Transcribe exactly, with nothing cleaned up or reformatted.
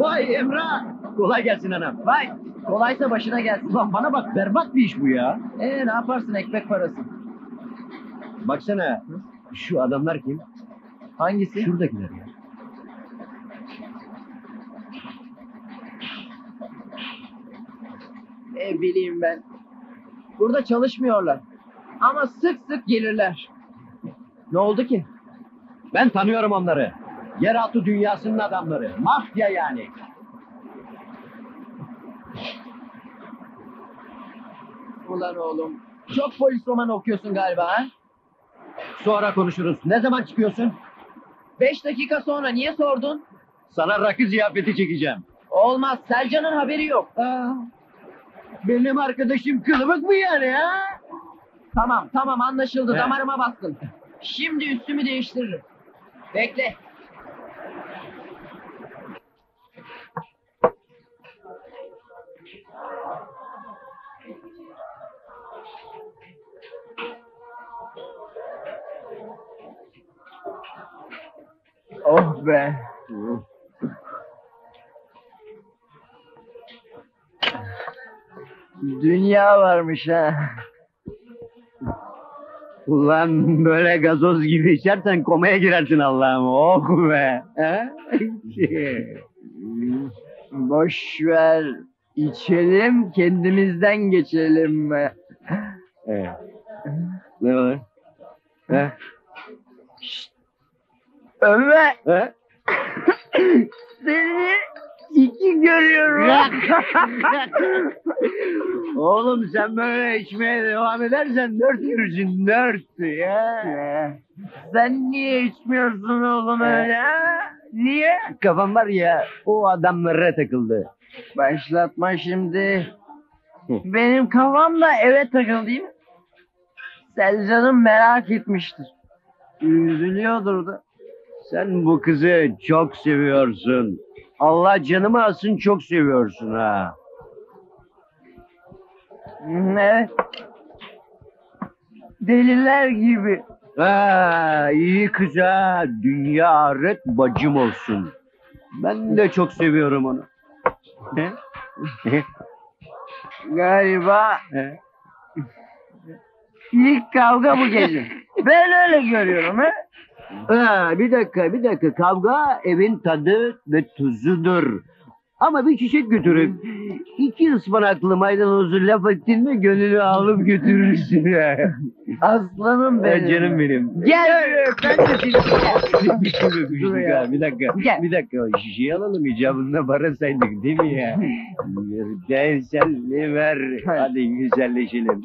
Vay Emrah! Kolay gelsin anam. Vay! Kolaysa başına gelsin. Lan bana bak, berbat bir iş bu ya. Ee ne yaparsın, ekmek parası. Baksana, şu adamlar kim? Hangisi? Şuradakiler ya. Ne bileyim ben. Burada çalışmıyorlar. Ama sık sık gelirler. Ne oldu ki? Ben tanıyorum onları. Yeraltı dünyasının adamları. Mafya yani. Ulan oğlum. Çok polis romanı okuyorsun galiba ha? Sonra konuşuruz. Ne zaman çıkıyorsun? Beş dakika sonra. Niye sordun? Sana rakı ziyafeti çekeceğim. Olmaz. Selcan'ın haberi yok. Aa, benim arkadaşım kılıbık mı yani ha? Tamam tamam anlaşıldı. He. Damarıma bastın. Şimdi üstümü değiştiririm. Bekle. Oh be. Dünya varmış ha. Ulan böyle gazoz gibi içersen komaya girersin Allah'ım. Oh be. Boş ver. İçelim, kendimizden geçelim. Evet. Ne olur? Ha? Ömer. He? Seni iki görüyorum. Bırak, bırak. Oğlum sen böyle içmeye devam edersen dört yürücün dört ya. Sen niye içmiyorsun oğlum öyle? Niye? Kafam var ya, o adamlara takıldı. Başlatma şimdi. Benim kafam da eve takıldı değil mi? Selcan'ım merak etmiştir. Üzülüyordur da. Sen bu kızı çok seviyorsun. Allah canımı alsın, çok seviyorsun ha. Evet. Deliler gibi. Ha, iyi kız ha. Dünya ahiret bacım olsun. Ben de çok seviyorum onu. Galiba ilk kavga bu gece. Ben öyle görüyorum ha. Ha, bir dakika, bir dakika. Kavga evin tadı ve tuzudur. Ama bir çiçek götürüp iki ıspanaklı maydanozu laf ettin mi gönlünü alıp götürürsün ya. Aslanım benim. Ben canım benim. Gel. Ben de seni. Bir dakika, gel. Bir dakika. Şişeyi alalım, icabında barasaydık değil mi ya? Güzelliği ver. Hadi güzelleşelim.